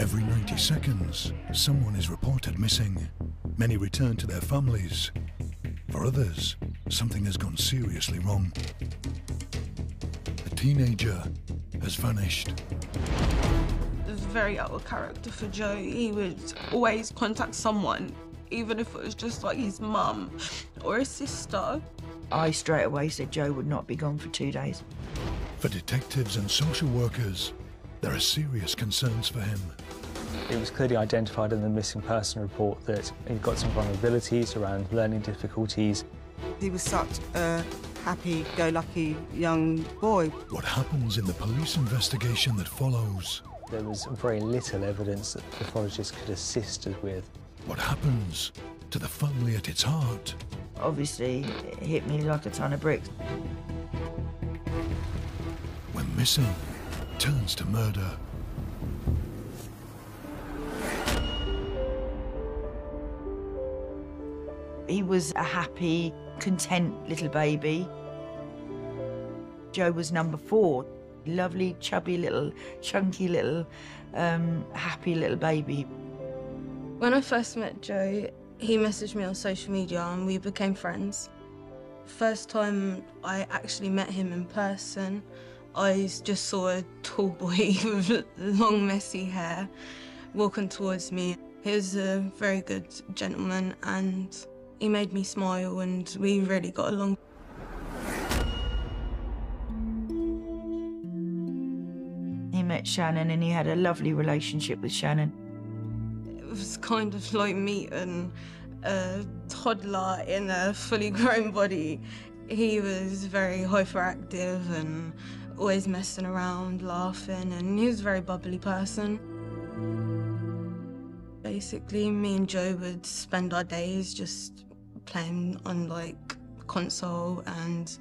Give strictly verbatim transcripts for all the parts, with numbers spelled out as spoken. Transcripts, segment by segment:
Every ninety seconds, someone is reported missing. Many return to their families. For others, something has gone seriously wrong. A teenager has vanished. It was very out of character for Joe. He would always contact someone, even if it was just like his mum or his sister. I straight away said Joe would not be gone for two days. For detectives and social workers, there are serious concerns for him. It was clearly identified in the missing person report that he'd got some vulnerabilities around learning difficulties. He was such a happy-go-lucky young boy. What happens in the police investigation that follows? There was very little evidence that pathologists could assist us with. What happens to the family at its heart? Obviously, it hit me like a ton of bricks. When missing turns to murder. He was a happy, content little baby. Joe was number four. Lovely, chubby little, chunky little, um, happy little baby. When I first met Joe, he messaged me on social media and we became friends. First time I actually met him in person, I just saw a tall boy with long, messy hair walking towards me. He was a very good gentleman and he made me smile and we really got along. He met Shannon and he had a lovely relationship with Shannon. It was kind of like meeting a toddler in a fully grown body. He was very hyperactive and always messing around, laughing, and he was a very bubbly person. Basically, me and Joe would spend our days just playing on, like, console and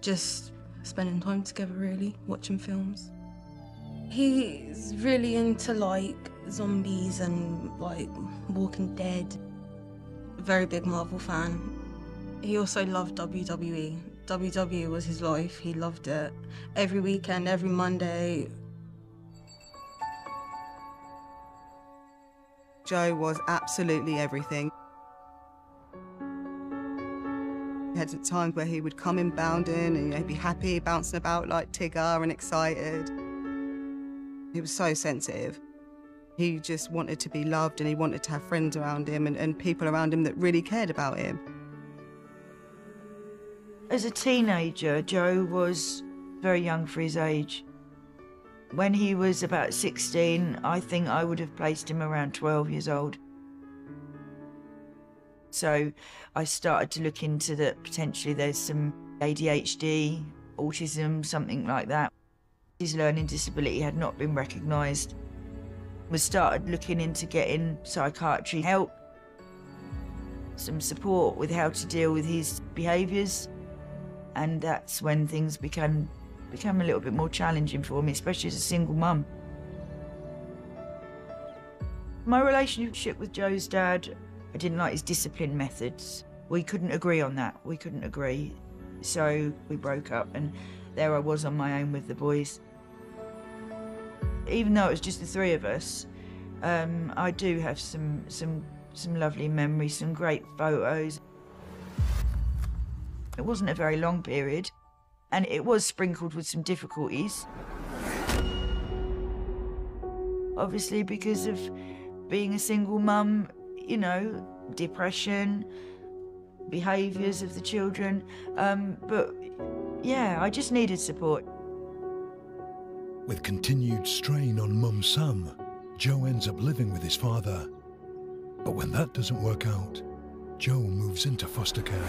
just spending time together, really, watching films. He's really into, like, zombies and, like, Walking Dead. Very big Marvel fan. He also loved W W E. W W E was his life, he loved it. Every weekend, every Monday. Joe was absolutely everything. He had times where he would come in bounding and, you know, be happy, bouncing about like Tigger and excited. He was so sensitive. He just wanted to be loved and he wanted to have friends around him and, and people around him that really cared about him. As a teenager, Joe was very young for his age. When he was about sixteen, I think I would have placed him around twelve years old. So I started to look into that potentially there's some A D H D, autism, something like that. His learning disability had not been recognised. We started looking into getting psychiatry help, some support with how to deal with his behaviours. And that's when things became, became a little bit more challenging for me, especially as a single mum. My relationship with Joe's dad, I didn't like his discipline methods. We couldn't agree on that. We couldn't agree. So we broke up and there I was on my own with the boys. Even though it was just the three of us, um, I do have some, some, some lovely memories, some great photos. It wasn't a very long period, and it was sprinkled with some difficulties. Obviously, because of being a single mum, you know, depression, behaviours of the children. Um, but, yeah, I just needed support. With continued strain on mum Sam, Joe ends up living with his father. But when that doesn't work out, Joe moves into foster care.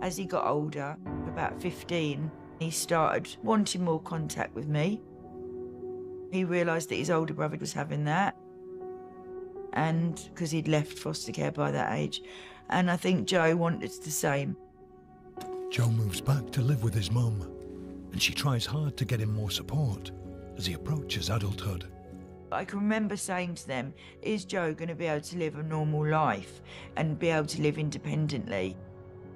As he got older, about fifteen, he started wanting more contact with me. He realised that his older brother was having that, and because he'd left foster care by that age. And I think Joe wanted the same. Joe moves back to live with his mum, and she tries hard to get him more support as he approaches adulthood. I can remember saying to them, is Joe going to be able to live a normal life and be able to live independently?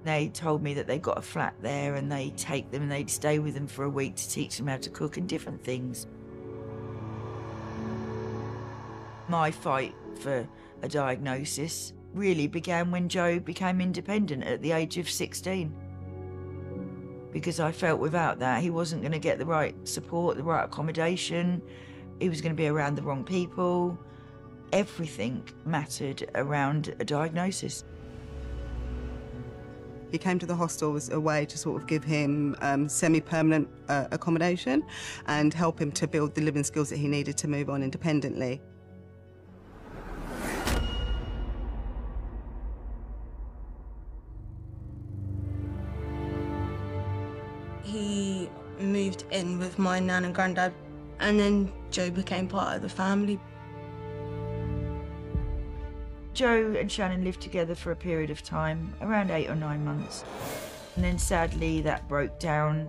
They told me that they got a flat there and they take them and they'd stay with them for a week to teach them how to cook and different things. My fight for a diagnosis really began when Joe became independent at the age of sixteen. Because I felt without that, he wasn't going to get the right support, the right accommodation. He was going to be around the wrong people. Everything mattered around a diagnosis. He came to the hostel as a way to sort of give him um, semi-permanent uh, accommodation and help him to build the living skills that he needed to move on independently. He moved in with my nan and granddad, and then Joe became part of the family. Joe and Shannon lived together for a period of time, around eight or nine months. And then sadly that broke down.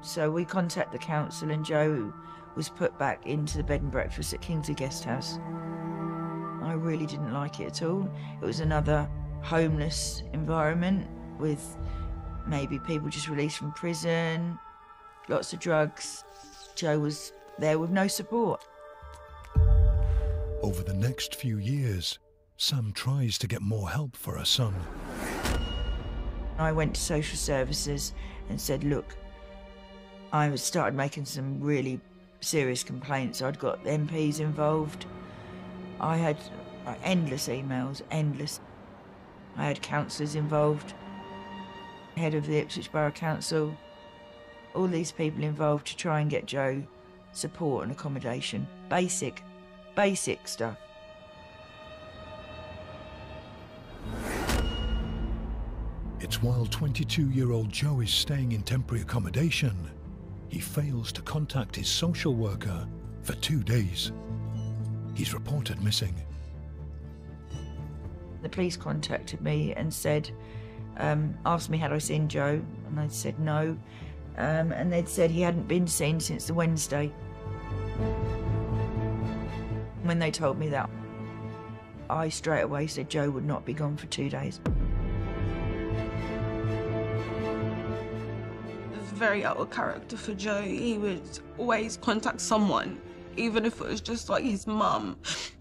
So we contacted the council and Joe was put back into the bed and breakfast at Kingsley Guest House. I really didn't like it at all. It was another homeless environment with maybe people just released from prison, lots of drugs. Joe was there with no support. Over the next few years, Sam tries to get more help for her son. I went to social services and said, look, I started making some really serious complaints. I'd got M Ps involved. I had endless emails, endless. I had councillors involved, head of the Ipswich Borough Council, all these people involved to try and get Joe support and accommodation. Basic, basic stuff. It's while twenty-two-year-old Joe is staying in temporary accommodation, he fails to contact his social worker for two days. He's reported missing. The police contacted me and said, um, asked me had I seen Joe, and I said no. Um, and they'd said he hadn't been seen since the Wednesday. When they told me that, I straight away said Joe would not be gone for two days. Very out of character for Joe. He would always contact someone, even if it was just like his mum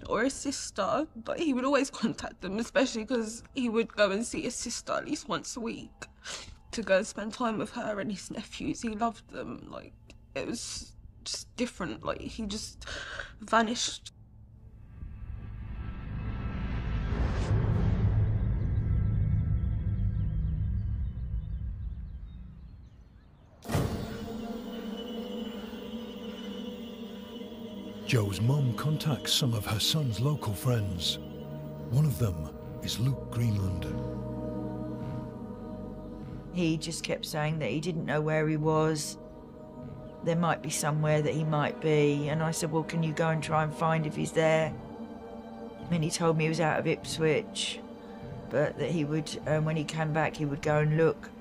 or his sister, but he would always contact them, especially because he would go and see his sister at least once a week to go and spend time with her and his nephews. He loved them. Like, it was just different. Like, he just vanished. Joe's mum contacts some of her son's local friends. One of them is Luke Greenland. He just kept saying that he didn't know where he was. There might be somewhere that he might be. And I said, well, can you go and try and find if he's there? And he told me he was out of Ipswich, but that he would, um, when he came back, he would go and look.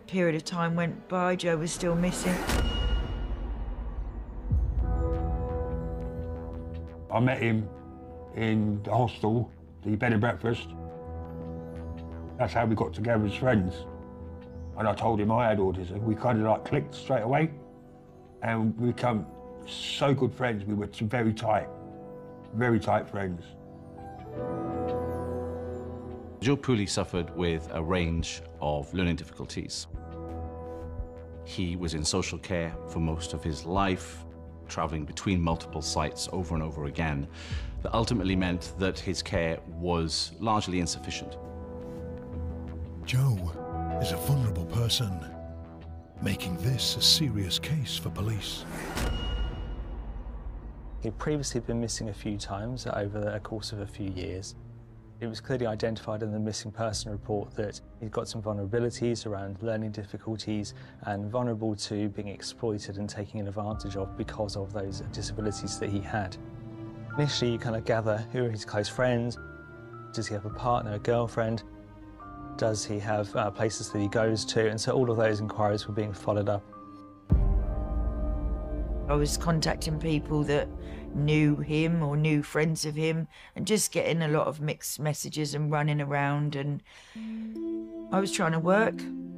A period of time went by, Joe was still missing. I met him in the hostel, the bed and breakfast. That's how we got together as friends. And I told him I had autism. We kind of like clicked straight away. And we became so good friends. We were very tight, very tight friends. Joe Pooley suffered with a range of learning difficulties. He was in social care for most of his life, travelling between multiple sites over and over again, that ultimately meant that his care was largely insufficient. Joe is a vulnerable person, making this a serious case for police. He'd previously been missing a few times over a course of a few years. It was clearly identified in the missing person report that he'd got some vulnerabilities around learning difficulties and vulnerable to being exploited and taken advantage of because of those disabilities that he had. Initially, you kind of gather who are his close friends. Does he have a partner, a girlfriend? Does he have uh, places that he goes to? And so all of those inquiries were being followed up. I was contacting people that knew him or knew friends of him and just getting a lot of mixed messages and running around, and I was trying to work.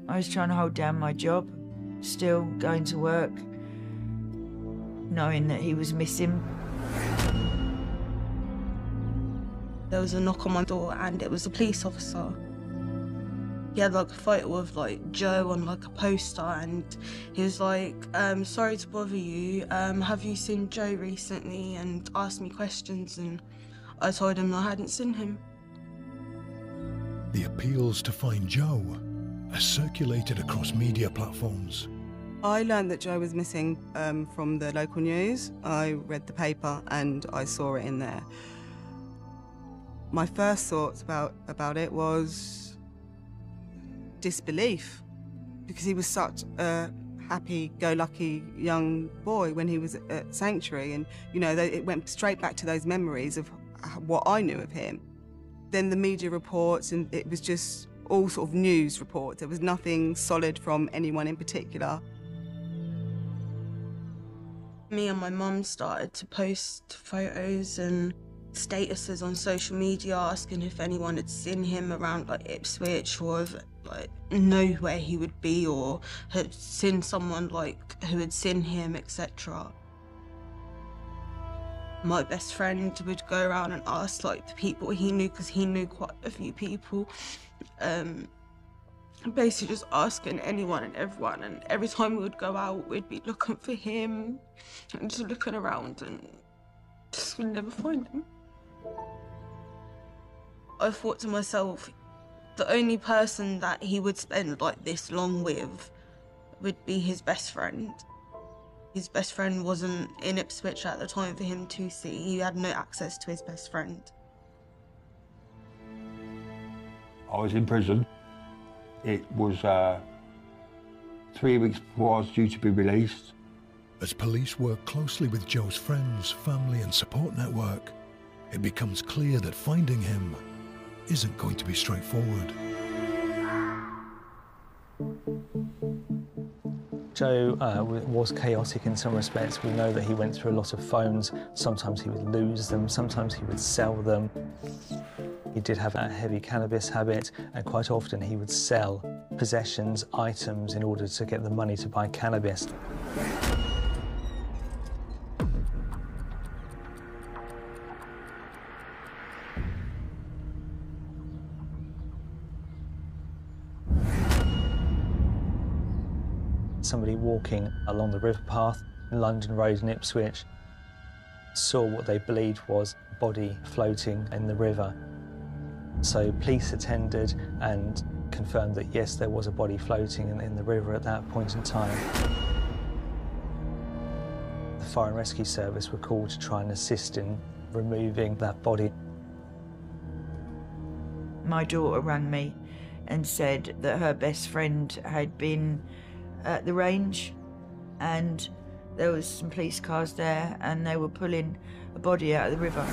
I was trying to hold down my job, still going to work, knowing that he was missing. There was a knock on my door and it was a police officer. He had like a photo of like Joe on like a poster, and he was like, um, sorry to bother you, um, have you seen Joe recently? And asked me questions, and I told him I hadn't seen him. The appeals to find Joe are circulated across media platforms. I learned that Joe was missing um, from the local news. I read the paper and I saw it in there. My first thoughts about, about it was disbelief, because he was such a happy-go-lucky young boy when he was at Sanctuary, and, you know, it went straight back to those memories of what I knew of him. Then the media reports, and it was just all sort of news reports. There was nothing solid from anyone in particular. Me and my mum started to post photos and statuses on social media asking if anyone had seen him around like Ipswich, or if, like, know where he would be, or had seen someone like who had seen him, et cetera. My best friend would go around and ask like the people he knew, because he knew quite a few people. Um, basically just asking anyone and everyone, and every time we would go out we'd be looking for him and just looking around and just would never find him. I thought to myself, the only person that he would spend like this long with would be his best friend. His best friend wasn't in Ipswich at the time for him to see. He had no access to his best friend. I was in prison. It was uh, three weeks before I was due to be released. As police work closely with Joe's friends, family and support network, it becomes clear that finding him isn't going to be straightforward. Joe uh, was chaotic in some respects. We know that he went through a lot of phones. Sometimes he would lose them, sometimes he would sell them. He did have a heavy cannabis habit, and quite often he would sell possessions, items, in order to get the money to buy cannabis. Somebody walking along the river path in London Road in Ipswich saw what they believed was a body floating in the river. So police attended and confirmed that, yes, there was a body floating in, in the river at that point in time. The Fire and Rescue Service were called to try and assist in removing that body. My daughter rang me and said that her best friend had been at the range, and there was some police cars there, and they were pulling a body out of the river.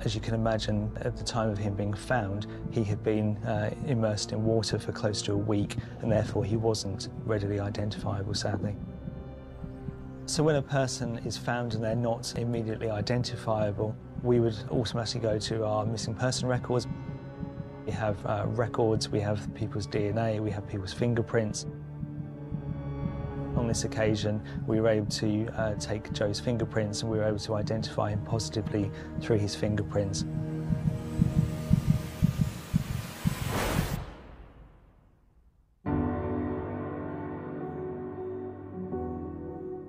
As you can imagine, at the time of him being found, he had been uh, immersed in water for close to a week, and therefore he wasn't readily identifiable, sadly. So when a person is found and they're not immediately identifiable, we would automatically go to our missing person records. We have uh, records, we have people's D N A, we have people's fingerprints. On this occasion, we were able to uh, take Joe's fingerprints, and we were able to identify him positively through his fingerprints.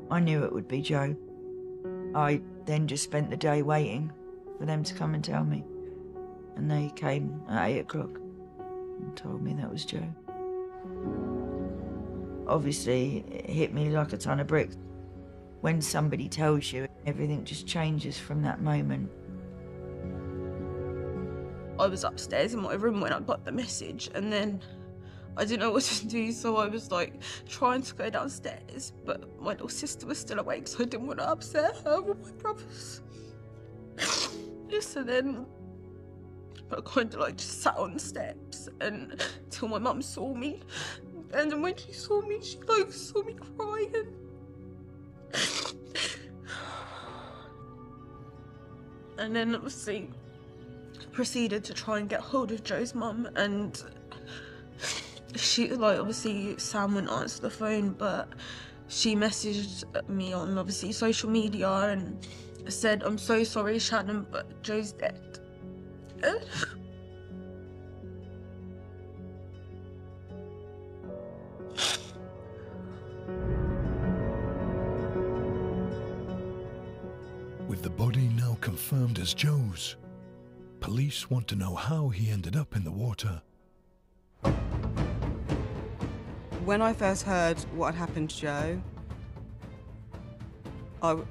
I knew it would be Joe. I then just spent the day waiting for them to come and tell me. And they came at eight o'clock and told me that was Joe. Obviously, it hit me like a ton of bricks. When somebody tells you, everything just changes from that moment. I was upstairs in my room when I got the message, and then I didn't know what to do, so I was like trying to go downstairs, but my little sister was still awake, so I didn't want to upset her with my brothers. So then I kind of like just sat on the steps and till my mum saw me. And then when she saw me, she like saw me crying. And then obviously proceeded to try and get hold of Joe's mum, and she like obviously Sam wouldn't answer the phone, but she messaged me on obviously social media and said, "I'm so sorry, Shannon, but Joe's dead." With the body now confirmed as Joe's, police want to know how he ended up in the water. When I first heard what had happened to Joe, I was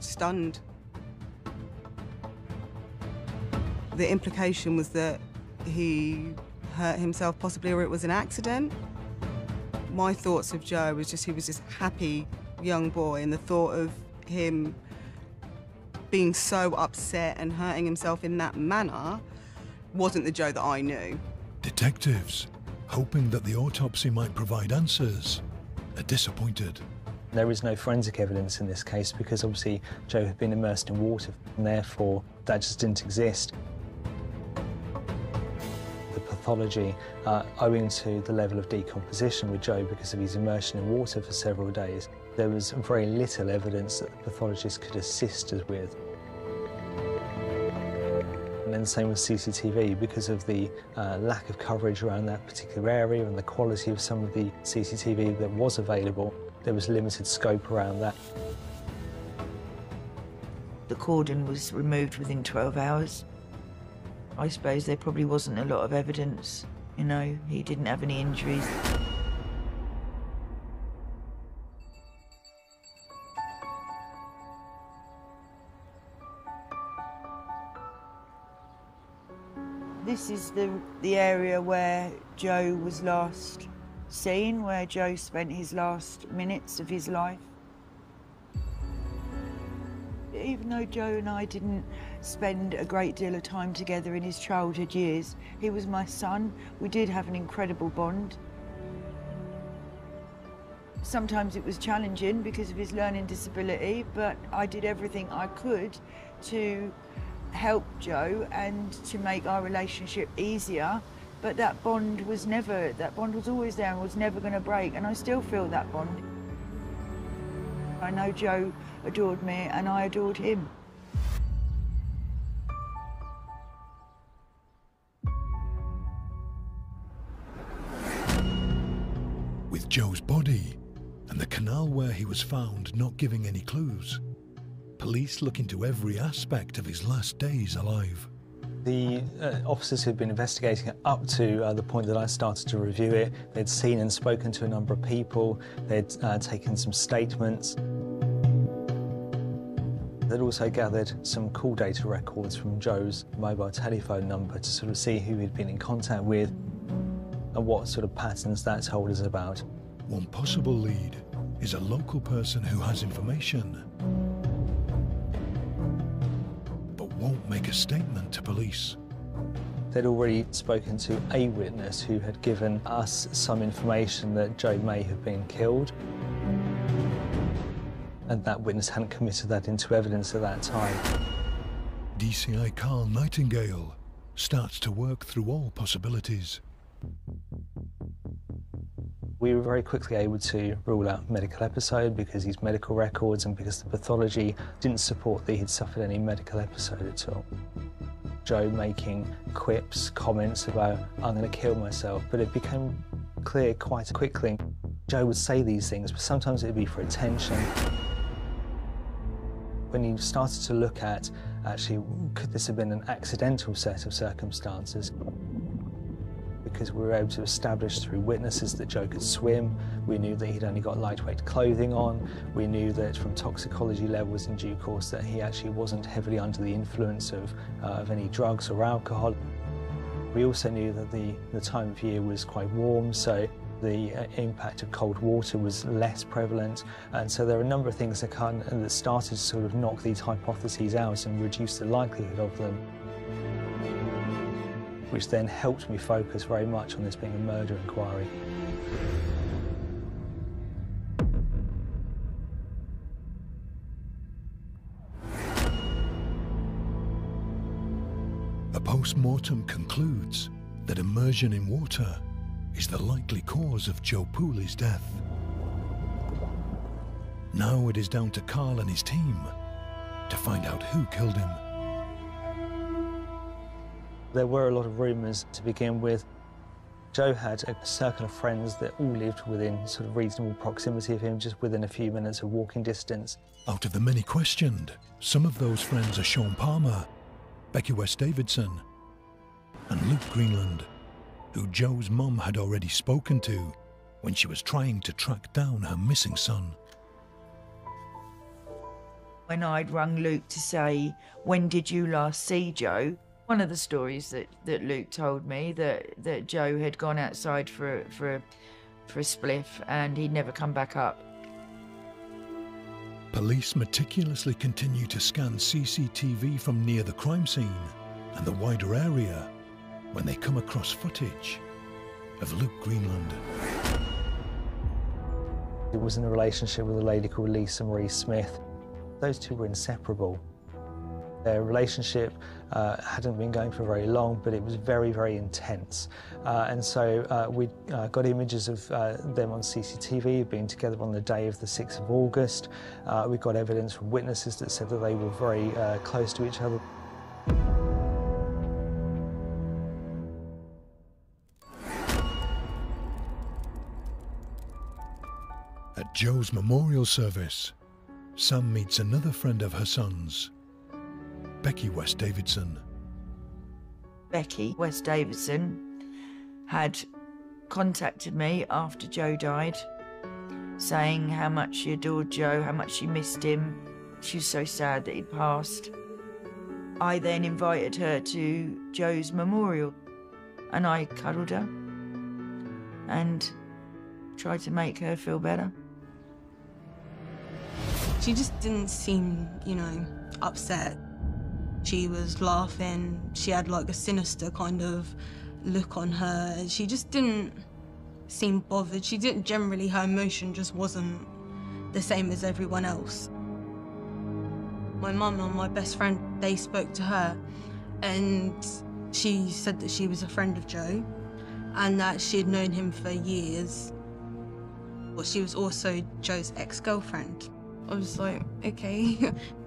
stunned. The implication was that he hurt himself possibly, or it was an accident. My thoughts of Joe was just he was just a happy young boy, and the thought of him being so upset and hurting himself in that manner wasn't the Joe that I knew. Detectives, hoping that the autopsy might provide answers, are disappointed. There is no forensic evidence in this case because obviously Joe had been immersed in water and therefore that just didn't exist. The pathology, uh, owing to the level of decomposition with Joe because of his immersion in water for several days, there was very little evidence that the pathologist could assist us with. And then the same with C C T V, because of the uh, lack of coverage around that particular area and the quality of some of the C C T V that was available, there was limited scope around that. The cordon was removed within twelve hours. I suppose there probably wasn't a lot of evidence. You know, he didn't have any injuries. This is the, the area where Joe was last seen, where Joe spent his last minutes of his life. Even though Joe and I didn't spend a great deal of time together in his childhood years, he was my son. We did have an incredible bond. Sometimes it was challenging because of his learning disability, but I did everything I could to help Joe and to make our relationship easier, but that bond was never, that bond was always there and was never going to break, and I still feel that bond. I know Joe adored me and I adored him. With Joe's body and the canal where he was found not giving any clues, police look into every aspect of his last days alive. The uh, officers who'd been investigating it up to uh, the point that I started to review it, they'd seen and spoken to a number of people, they'd uh, taken some statements. They'd also gathered some call data records from Joe's mobile telephone number to sort of see who he'd been in contact with and what sort of patterns that told us about. One possible lead is a local person who has information won't make a statement to police. They'd already spoken to a witness who had given us some information that Joe may have been killed, and that witness hadn't committed that into evidence at that time. D C I Carl Nightingale starts to work through all possibilities. We were very quickly able to rule out medical episode because his medical records and because the pathology didn't support that he'd suffered any medical episode at all. Joe making quips, comments about, "I'm going to kill myself," but it became clear quite quickly. Joe would say these things, but sometimes it would be for attention. When you started to look at, actually, could this have been an accidental set of circumstances? Because we were able to establish through witnesses that Joe could swim. We knew that he'd only got lightweight clothing on. We knew that from toxicology levels in due course that he actually wasn't heavily under the influence of, uh, of any drugs or alcohol. We also knew that the, the time of year was quite warm, so the uh, impact of cold water was less prevalent. And so there are a number of things that, can, that started to sort of knock these hypotheses out and reduce the likelihood of them, which then helped me focus very much on this being a murder inquiry. A post-mortem concludes that immersion in water is the likely cause of Joe Pooley's death. Now it is down to Carl and his team to find out who killed him. There were a lot of rumours to begin with. Joe had a circle of friends that all lived within sort of reasonable proximity of him, just within a few minutes of walking distance. Out of the many questioned, some of those friends are Sean Palmer, Becky West-Davidson, and Luke Greenland, who Joe's mum had already spoken to when she was trying to track down her missing son. When I'd rung Luke to say, when did you last see Joe? One of the stories that, that Luke told me, that, that Joe had gone outside for, for, for a spliff and he'd never come back up. Police meticulously continue to scan C C T V from near the crime scene and the wider area when they come across footage of Luke Greenland. He was in a relationship with a lady called Lisa Marie Smith. Those two were inseparable. Their relationship uh, hadn't been going for very long, but it was very, very intense. Uh, and so uh, we uh, got images of uh, them on C C T V, being together on the day of the sixth of August. Uh, we got evidence from witnesses that said that they were very uh, close to each other. At Joe's memorial service, Sam meets another friend of her son's, Becky West-Davidson. Becky West-Davidson had contacted me after Joe died, saying how much she adored Joe, how much she missed him. She was so sad that he'd passed. I then invited her to Joe's memorial, and I cuddled her and tried to make her feel better. She just didn't seem, you know, upset. She was laughing, she had like a sinister kind of look on her, and she just didn't seem bothered. She didn't generally, her emotion just wasn't the same as everyone else. My mum and my best friend, they spoke to her, and she said that she was a friend of Joe and that she had known him for years. But she was also Joe's ex-girlfriend. I was like, okay,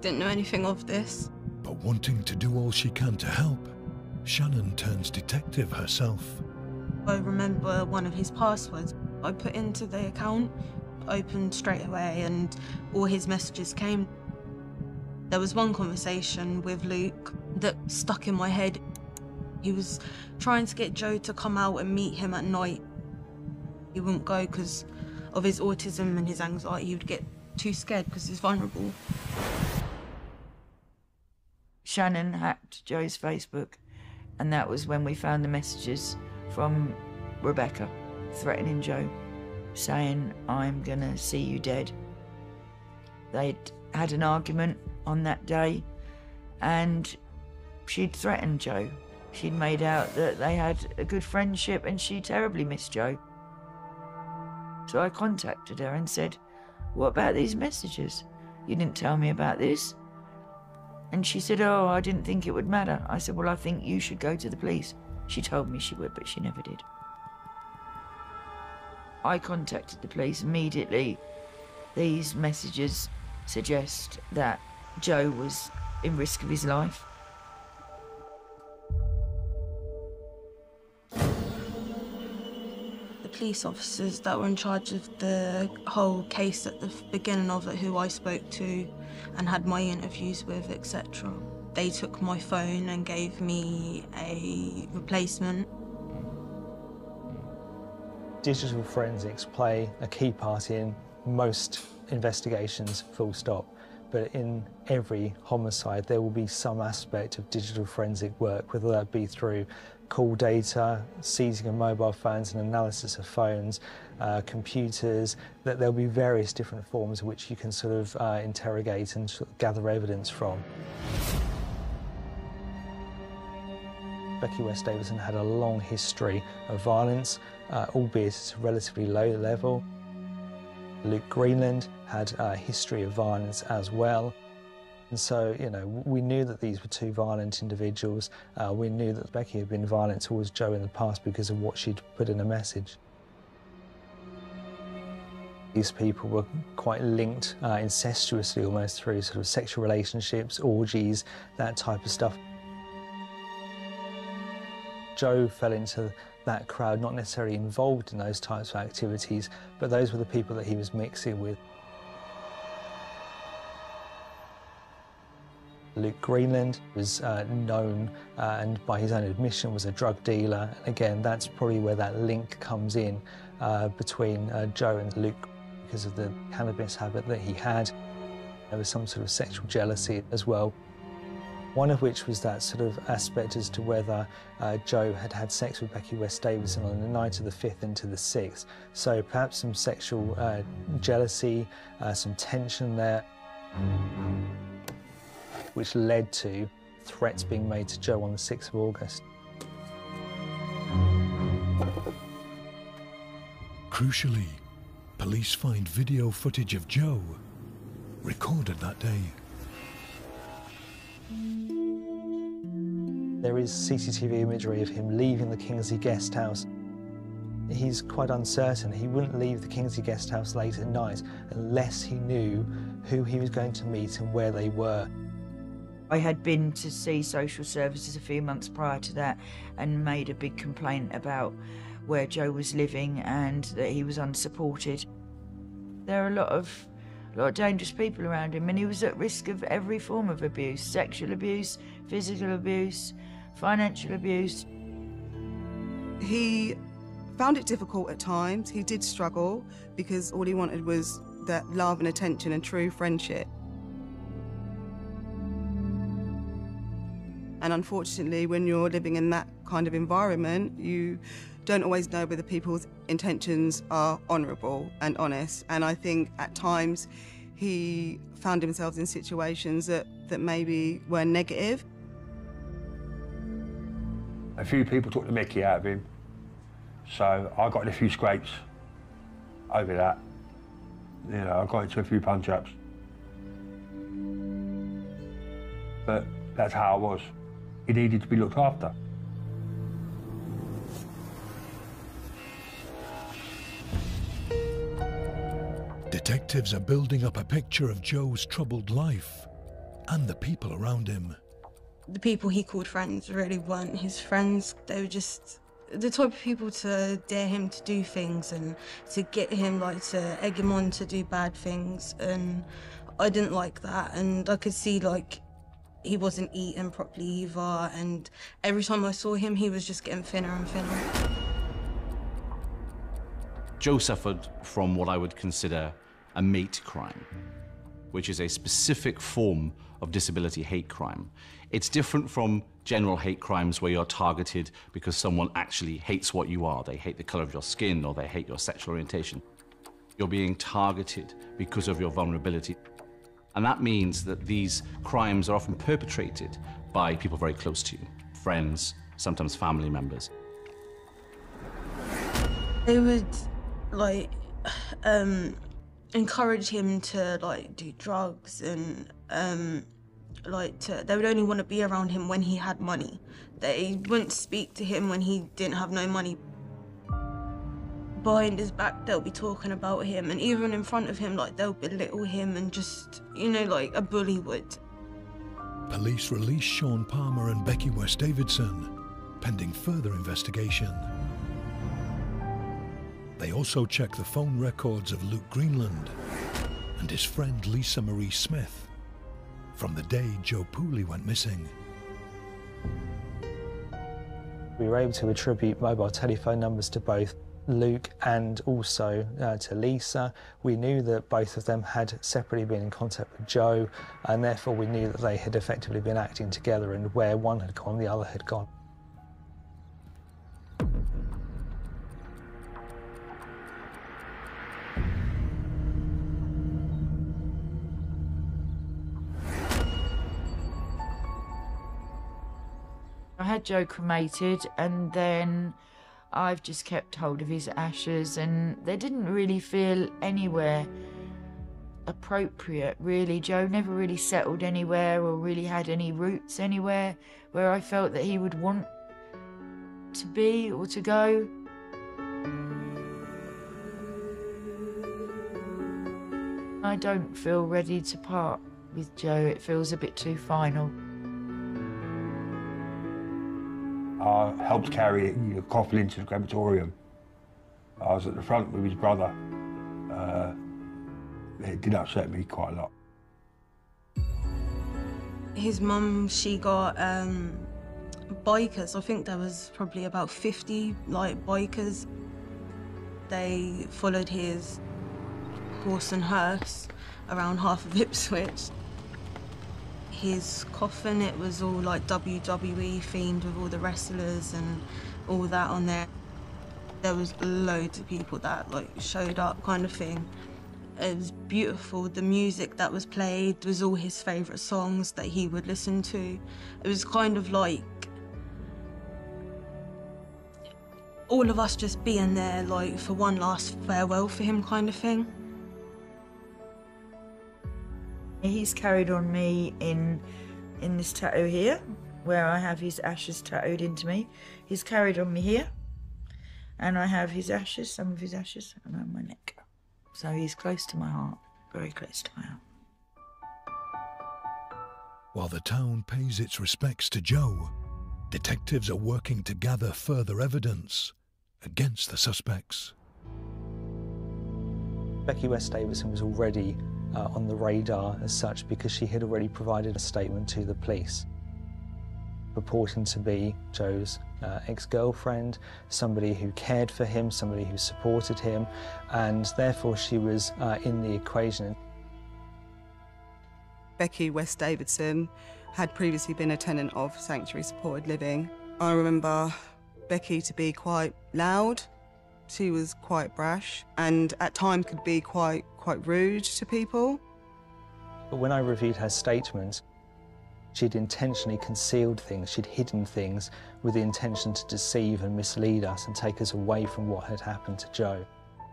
didn't know anything of this. But wanting to do all she can to help, Shannon turns detective herself. I remember one of his passwords. I put into the account, opened straight away, and all his messages came. There was one conversation with Luke that stuck in my head. He was trying to get Joe to come out and meet him at night. He wouldn't go because of his autism and his anxiety. He would get too scared because he's vulnerable. Shannon hacked Joe's Facebook, and that was when we found the messages from Rebecca threatening Joe, saying, I'm gonna see you dead. They'd had an argument on that day, and she'd threatened Joe. She'd made out that they had a good friendship and she terribly missed Joe. So I contacted her and said, what about these messages? You didn't tell me about this. And she said, oh, I didn't think it would matter. I said, well, I think you should go to the police. She told me she would, but she never did. I contacted the police immediately. These messages suggest that Joe was in risk of his life. The police officers that were in charge of the whole case at the beginning of it, who I spoke to, and had my interviews with, et cetera. They took my phone and gave me a replacement. Digital forensics play a key part in most investigations, full stop. But in every homicide, there will be some aspect of digital forensic work, whether that be through call data, seizing of mobile phones and analysis of phones, uh, computers, that there'll be various different forms which you can sort of uh, interrogate and sort of gather evidence from. Becky West-Davidson had a long history of violence, uh, albeit at a relatively low level. Luke Greenland had a history of violence as well. And so, you know, we knew that these were two violent individuals. Uh, we knew that Becky had been violent towards Joe in the past because of what she'd put in a message. These people were quite linked uh, incestuously almost through sort of sexual relationships, orgies, that type of stuff. Joe fell into that crowd, not necessarily involved in those types of activities, but those were the people that he was mixing with. Luke Greenland was uh, known uh, and by his own admission was a drug dealer. And again, that's probably where that link comes in uh, between uh, Joe and Luke because of the cannabis habit that he had. There was some sort of sexual jealousy as well. One of which was that sort of aspect as to whether uh, Joe had had sex with Becky West-Davidson on the night of the fifth and to the sixth. So perhaps some sexual uh, jealousy, uh, some tension there, which led to threats being made to Joe on the sixth of August. Crucially, police find video footage of Joe recorded that day. There is C C T V imagery of him leaving the Kingsley Guest House. He's quite uncertain. He wouldn't leave the Kingsley Guest House late at night unless he knew who he was going to meet and where they were. I had been to see social services a few months prior to that and made a big complaint about where Joe was living and that he was unsupported. There are a lot of, a lot of dangerous people around him, and he was at risk of every form of abuse, sexual abuse, physical abuse, financial abuse. He found it difficult at times. He did struggle because all he wanted was that love and attention and true friendship. And unfortunately, when you're living in that kind of environment, you don't always know whether people's intentions are honourable and honest. And I think at times he found himself in situations that, that maybe were negative. A few people took the mickey out of him, so I got in a few scrapes over that. You know, I got into a few punch-ups. But that's how I was. He needed to be looked after. Detectives are building up a picture of Joe's troubled life and the people around him. The people he called friends really weren't his friends. They were just the type of people to dare him to do things and to get him, like, to egg him on to do bad things. And I didn't like that. And I could see, like, he wasn't eating properly either. And every time I saw him, he was just getting thinner and thinner. Joe suffered from what I would consider a mate crime, which is a specific form of disability hate crime. It's different from general hate crimes where you're targeted because someone actually hates what you are. They hate the color of your skin or they hate your sexual orientation. You're being targeted because of your vulnerability. And that means that these crimes are often perpetrated by people very close to you, friends, sometimes family members. They would, like, um, encourage him to, like, do drugs and, um, like, to, they would only want to be around him when he had money. They wouldn't speak to him when he didn't have no money. Behind his back, they'll be talking about him, and even in front of him, like, they'll belittle him and just, you know, like a bully would. Police release Sean Palmer and Becky West-Davidson, pending further investigation. They also check the phone records of Luke Greenland and his friend Lisa Marie Smith from the day Joe Pooley went missing. We were able to attribute mobile telephone numbers to both Luke and also uh, to Lisa. We knew that both of them had separately been in contact with Joe, and therefore we knew that they had effectively been acting together, and where one had gone, the other had gone. I had Joe cremated, and then I've just kept hold of his ashes, and they didn't really feel anywhere appropriate, really. Joe never really settled anywhere or really had any roots anywhere where I felt that he would want to be or to go. I don't feel ready to part with Joe. It feels a bit too final. I helped carry the coffin into the crematorium. I was at the front with his brother. Uh, it did upset me quite a lot. His mum, she got um, bikers. I think there was probably about fifty, like, bikers. They followed his horse and hearse around half of Ipswich. His coffin, it was all, like, W W E themed with all the wrestlers and all that on there. There was loads of people that, like, showed up kind of thing. It was beautiful. The music that was played was all his favourite songs that he would listen to. It was kind of like all of us just being there, like, for one last farewell for him kind of thing. He's carried on me in, in this tattoo here, where I have his ashes tattooed into me. He's carried on me here, and I have his ashes, some of his ashes, around my neck. So he's close to my heart, very close to my heart. While the town pays its respects to Joe, detectives are working to gather further evidence against the suspects. Becky West-Davidson was already uh, on the radar as such, because she had already provided a statement to the police, purporting to be Joe's uh, ex-girlfriend, somebody who cared for him, somebody who supported him, and therefore she was uh, in the equation. Becky West-Davidson had previously been a tenant of Sanctuary Supported Living. I remember Becky to be quite loud, she was quite brash, and at times could be quite, quite rude to people. But when I reviewed her statement, she'd intentionally concealed things, she'd hidden things with the intention to deceive and mislead us and take us away from what had happened to Joe.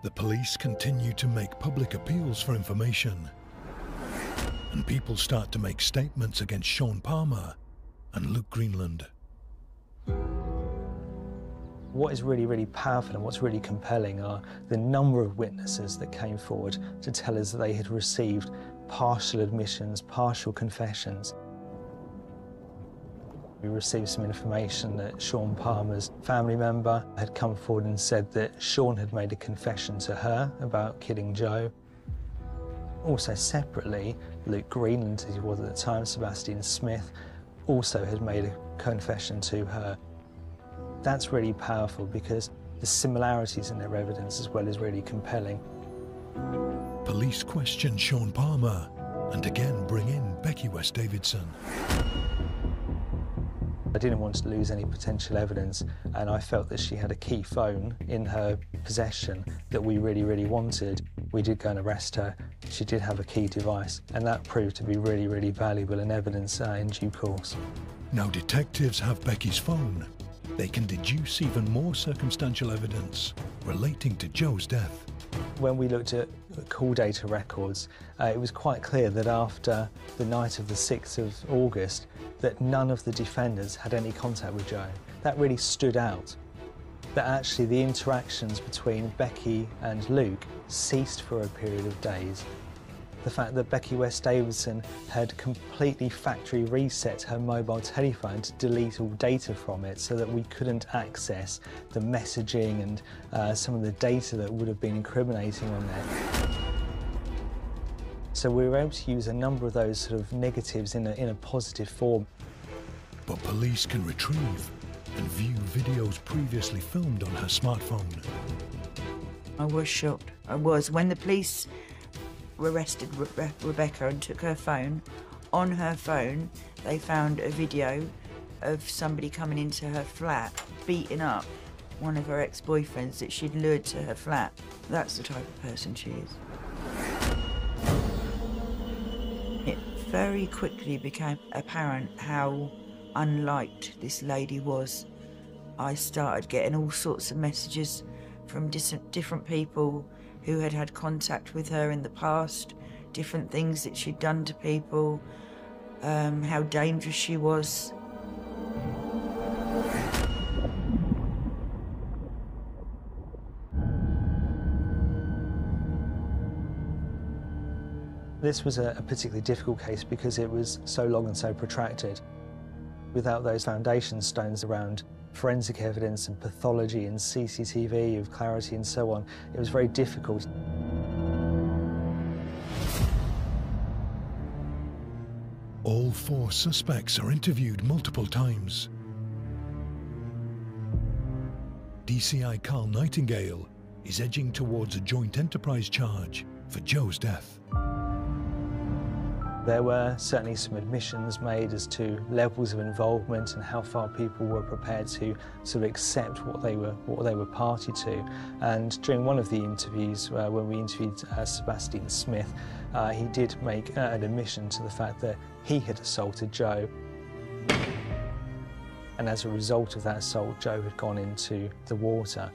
The police continue to make public appeals for information, and people start to make statements against Sean Palmer and Luke Greenland. What is really, really powerful and what's really compelling are the number of witnesses that came forward to tell us that they had received partial admissions, partial confessions. We received some information that Sean Palmer's family member had come forward and said that Sean had made a confession to her about killing Joe. Also separately, Luke Greenland, as he was at the time, Sebastian Smith, also had made a confession to her. That's really powerful, because the similarities in their evidence as well is really compelling. Police question Sean Palmer and again bring in Becky West-Davidson. I didn't want to lose any potential evidence, and I felt that she had a key phone in her possession that we really, really wanted. We did go and arrest her. She did have a key device, and that proved to be really, really valuable in evidence uh, in due course. Now detectives have Becky's phone. They can deduce even more circumstantial evidence relating to Joe's death. When we looked at call data records, uh, it was quite clear that after the night of the sixth of August, that none of the defenders had any contact with Joe. That really stood out. That actually the interactions between Becky and Luke ceased for a period of days. The fact that Becky West-Davidson had completely factory reset her mobile telephone to delete all data from it so that we couldn't access the messaging and uh, some of the data that would have been incriminating on there. So we were able to use a number of those sort of negatives in a, in a positive form. But police can retrieve and view videos previously filmed on her smartphone. I was shocked. I was. When the police arrested Re- Rebecca and took her phone, on her phone they found a video of somebody coming into her flat, beating up one of her ex-boyfriends that she'd lured to her flat. That's the type of person she is. It very quickly became apparent how unliked this lady was. I started getting all sorts of messages from dis- different people who had had contact with her in the past, different things that she'd done to people, um, how dangerous she was. This was a particularly difficult case because it was so long and so protracted. Without those foundation stones around forensic evidence and pathology and C C T V of clarity and so on, it was very difficult. All four suspects are interviewed multiple times. D C I Carl Nightingale is edging towards a joint enterprise charge for Joe's death. There were certainly some admissions made as to levels of involvement and how far people were prepared to sort of accept what they were, what they were party to. And during one of the interviews, uh, when we interviewed uh, Sebastian Smith, uh, he did make uh, an admission to the fact that he had assaulted Joe. And as a result of that assault, Joe had gone into the water.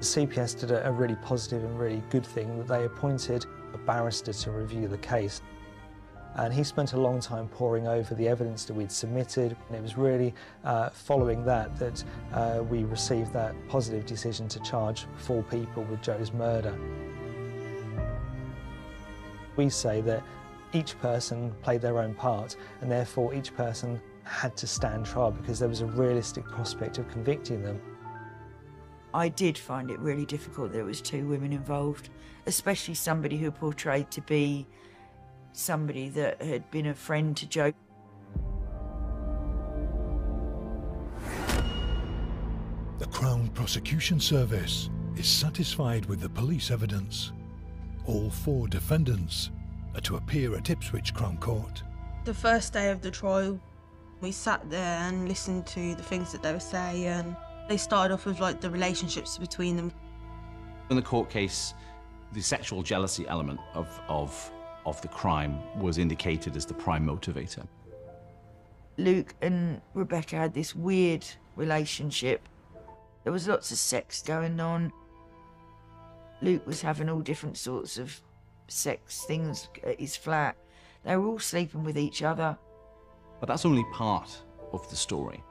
C P S did a really positive and really good thing, that they appointed a barrister to review the case. And he spent a long time poring over the evidence that we'd submitted, and it was really uh, following that that uh, we received that positive decision to charge four people with Joe's murder. We say that each person played their own part, and therefore each person had to stand trial because there was a realistic prospect of convicting them. I did find it really difficult that it was two women involved, especially somebody who portrayed to be somebody that had been a friend to Joe. The Crown Prosecution Service is satisfied with the police evidence. All four defendants are to appear at Ipswich Crown Court. The first day of the trial, we sat there and listened to the things that they were saying. They started off with, like, the relationships between them. In the court case, the sexual jealousy element of, of, of the crime was indicated as the prime motivator. Luke and Rebecca had this weird relationship. There was lots of sex going on. Luke was having all different sorts of sex things at his flat. They were all sleeping with each other. But that's only part of the story.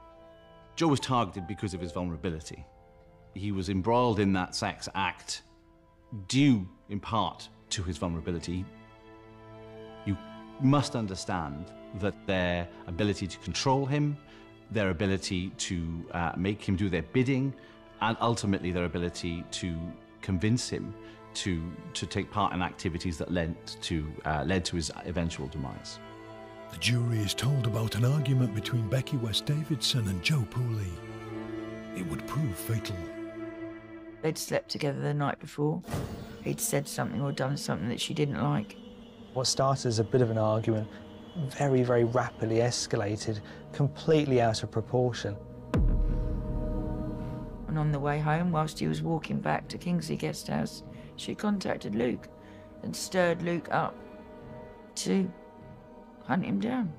Joe was targeted because of his vulnerability. He was embroiled in that sex act due, in part, to his vulnerability. You must understand that their ability to control him, their ability to uh, make him do their bidding, and ultimately their ability to convince him to, to take part in activities that led to, uh, led to his eventual demise. The jury is told about an argument between Becky West-Davidson and Joe Pooley. It would prove fatal. They'd slept together the night before. He'd said something or done something that she didn't like. What started as a bit of an argument very, very rapidly escalated, completely out of proportion. And on the way home, whilst he was walking back to Kingsley Guest House, she contacted Luke and stirred Luke up to hunt him down.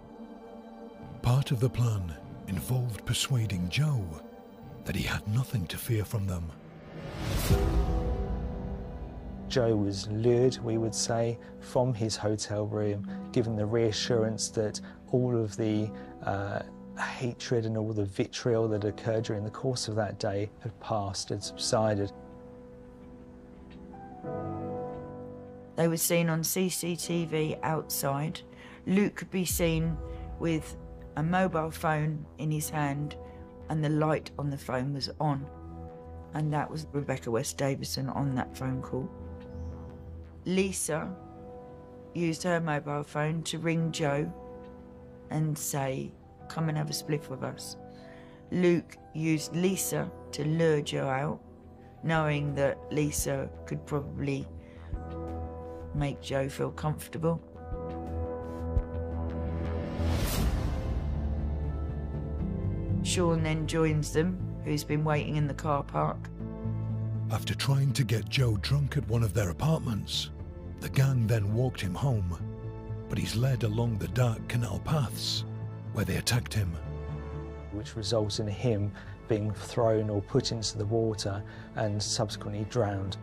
Part of the plan involved persuading Joe that he had nothing to fear from them. Joe was lured, we would say, from his hotel room, given the reassurance that all of the uh, hatred and all the vitriol that occurred during the course of that day had passed, had subsided. They were seen on C C T V outside. Luke could be seen with a mobile phone in his hand, and the light on the phone was on. And that was Rebecca West-Davidson on that phone call. Lisa used her mobile phone to ring Joe and say, come and have a spliff with us. Luke used Lisa to lure Joe out, knowing that Lisa could probably make Joe feel comfortable. Sean then joins them, who's been waiting in the car park. After trying to get Joe drunk at one of their apartments, the gang then walked him home, but he's led along the dark canal paths where they attacked him. Which results in him being thrown or put into the water and subsequently drowned.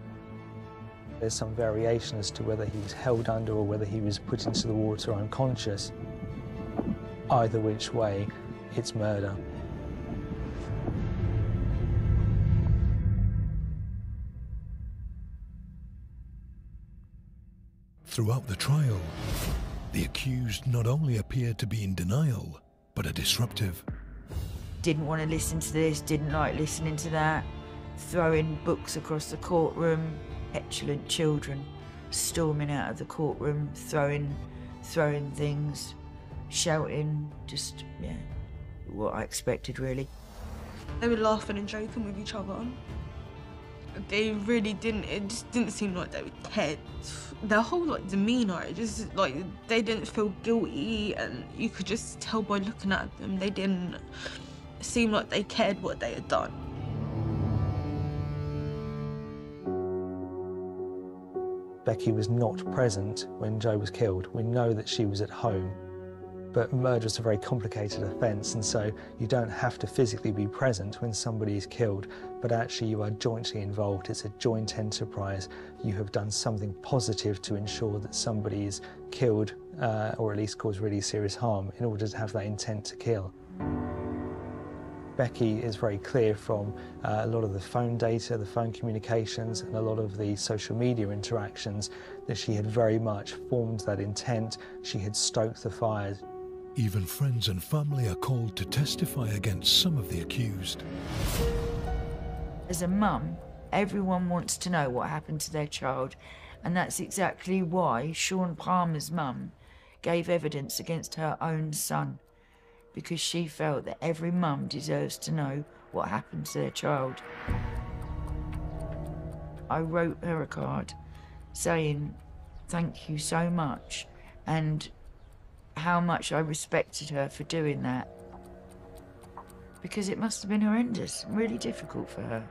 There's some variation as to whether he was held under or whether he was put into the water unconscious. Either which way, it's murder. Throughout the trial, the accused not only appeared to be in denial, but are disruptive. Didn't want to listen to this, didn't like listening to that, throwing books across the courtroom, petulant children storming out of the courtroom, throwing, throwing things, shouting, just, yeah, what I expected really. They were laughing and joking with each other. They really didn't, it just didn't seem like they cared. Their whole like demeanour, it just like they didn't feel guilty, and you could just tell by looking at them they didn't seem like they cared what they had done. Becky was not present when Joe was killed. We know that she was at home, but murder is a very complicated offence, and so you don't have to physically be present when somebody is killed, but actually you are jointly involved. It's a joint enterprise. You have done something positive to ensure that somebody is killed, uh, or at least cause really serious harm, in order to have that intent to kill. Becky is very clear from uh, a lot of the phone data, the phone communications, and a lot of the social media interactions that she had very much formed that intent. She had stoked the fires. Even friends and family are called to testify against some of the accused. As a mum, everyone wants to know what happened to their child, and that's exactly why Sean Palmer's mum gave evidence against her own son, because she felt that every mum deserves to know what happened to their child. I wrote her a card saying, thank you so much, and how much I respected her for doing that, because it must have been horrendous and really difficult for her.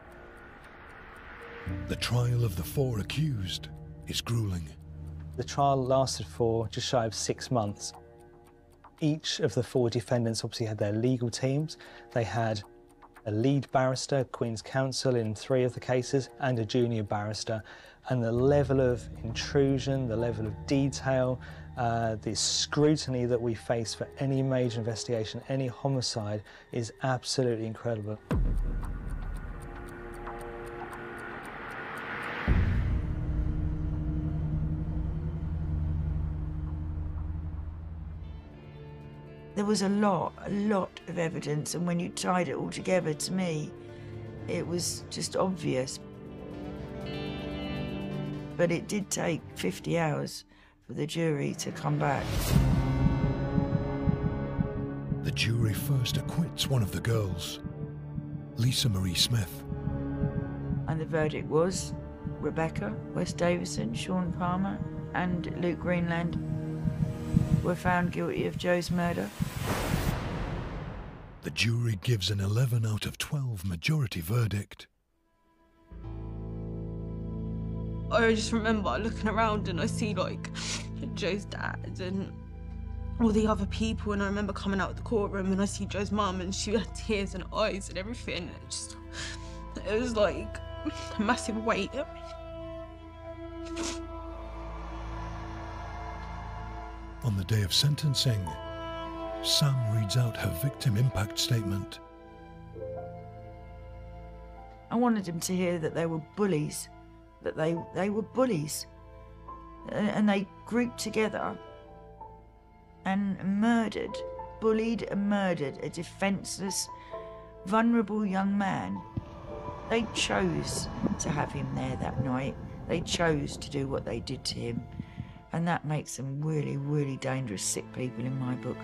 The trial of the four accused is gruelling. The trial lasted for just shy of six months. Each of the four defendants obviously had their legal teams. They had a lead barrister, Queen's Counsel, in three of the cases, and a junior barrister. And the level of intrusion, the level of detail, uh, the scrutiny that we face for any major investigation, any homicide, is absolutely incredible. There was a lot, a lot of evidence, and when you tied it all together, to me, it was just obvious. But it did take fifty hours for the jury to come back. The jury first acquits one of the girls, Lisa Marie Smith. And the verdict was Rebecca West-Davidson, Sean Palmer, and Luke Greenland were found guilty of Joe's murder. The jury gives an eleven out of twelve majority verdict. I just remember looking around and I see like Joe's dad and all the other people, and I remember coming out of the courtroom and I see Joe's mum and she had tears and eyes and everything. And it just, it was like a massive weight. On the day of sentencing, Sam reads out her victim impact statement. I wanted him to hear that they were bullies, that they, they were bullies, and they grouped together and murdered, bullied and murdered a defenceless, vulnerable young man. They chose to have him there that night. They chose to do what they did to him. And that makes them really, really dangerous, sick people in my book.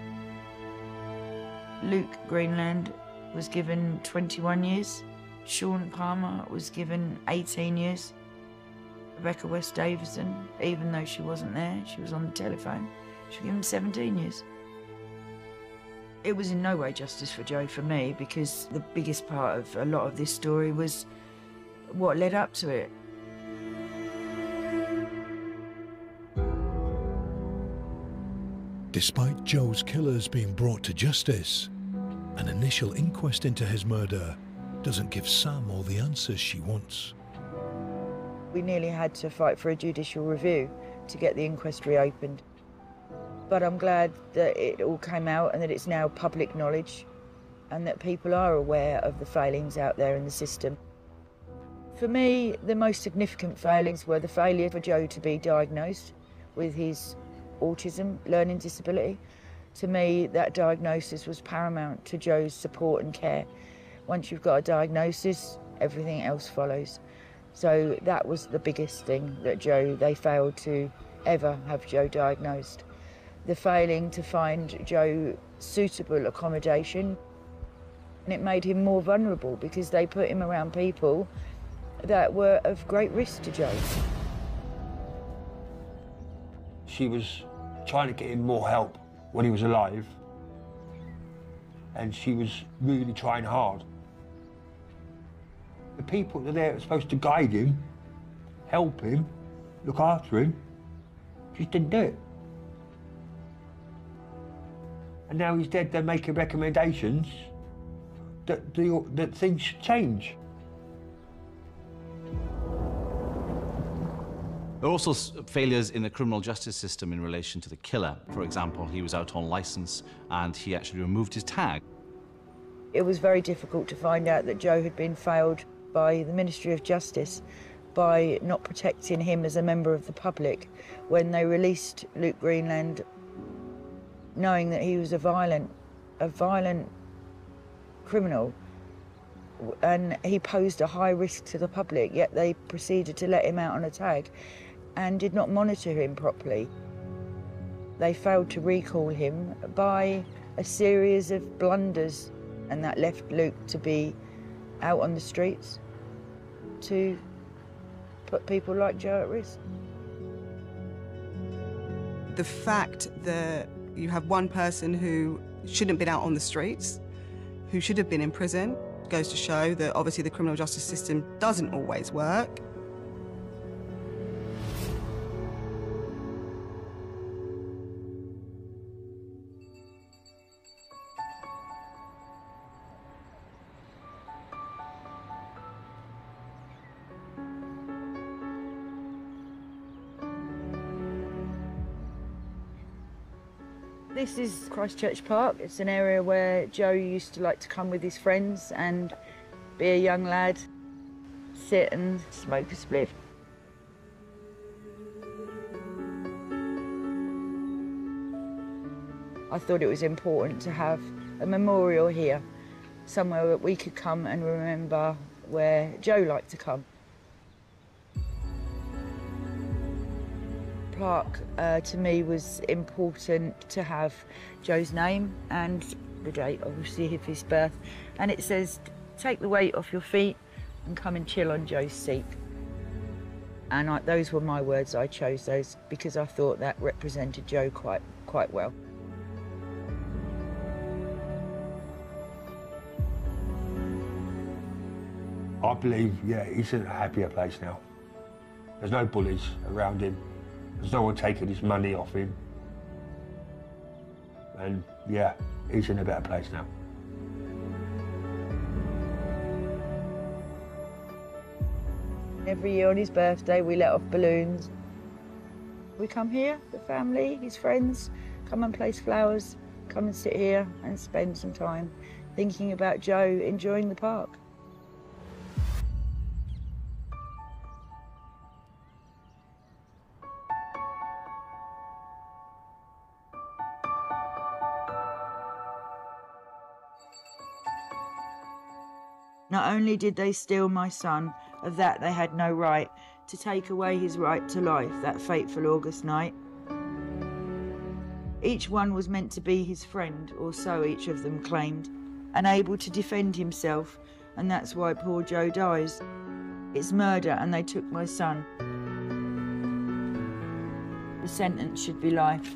Luke Greenland was given twenty-one years. Sean Palmer was given eighteen years. Rebecca West-Davidson, even though she wasn't there, she was on the telephone, she was given seventeen years. It was in no way justice for Joe for me, because the biggest part of a lot of this story was what led up to it. Despite Joe's killers being brought to justice, an initial inquest into his murder doesn't give Sam all the answers she wants. We nearly had to fight for a judicial review to get the inquest reopened. But I'm glad that it all came out and that it's now public knowledge and that people are aware of the failings out there in the system. For me, the most significant failings were the failure for Joe to be diagnosed with his autism, learning disability. To me, that diagnosis was paramount to Joe's support and care. Once you've got a diagnosis, everything else follows. So that was the biggest thing that Joe, they failed to ever have Joe diagnosed. The failing to find Joe suitable accommodation, and it made him more vulnerable because they put him around people that were of great risk to Joe. She was trying to get him more help when he was alive, and she was really trying hard. The people that are there that are supposed to guide him, help him, look after him, just didn't do it. And now he's dead, they're making recommendations that, the, that things should change. There are also failures in the criminal justice system in relation to the killer. For example, he was out on licence and he actually removed his tag. It was very difficult to find out that Joe had been failed by the Ministry of Justice by not protecting him as a member of the public when they released Luke Greenland, knowing that he was a violent, a violent criminal, and he posed a high risk to the public, yet they proceeded to let him out on a tag and did not monitor him properly. They failed to recall him by a series of blunders, and that left Luke to be out on the streets to put people like Joe at risk. The fact that you have one person who shouldn't have been out on the streets, who should have been in prison, goes to show that obviously the criminal justice system doesn't always work. This is Christchurch Park. It's an area where Joe used to like to come with his friends and be a young lad, sit and smoke a spliff. I thought it was important to have a memorial here, somewhere that we could come and remember where Joe liked to come. Park uh, to me was important to have Joe's name and the date, obviously, of his birth, and it says take the weight off your feet and come and chill on Joe's seat, and I, those were my words. I chose those because I thought that represented Joe quite quite well. I believe, yeah, he's in a happier place now. There's no bullies around him. There's no one taking his money off him. And yeah, he's in a better place now. Every year on his birthday, we let off balloons. We come here, the family, his friends, come and place flowers, come and sit here and spend some time thinking about Joe, enjoying the park. Not only did they steal my son, of that they had no right, to take away his right to life that fateful August night. Each one was meant to be his friend, or so each of them claimed, unable to defend himself, and that's why poor Joe dies. It's murder, and they took my son. The sentence should be life.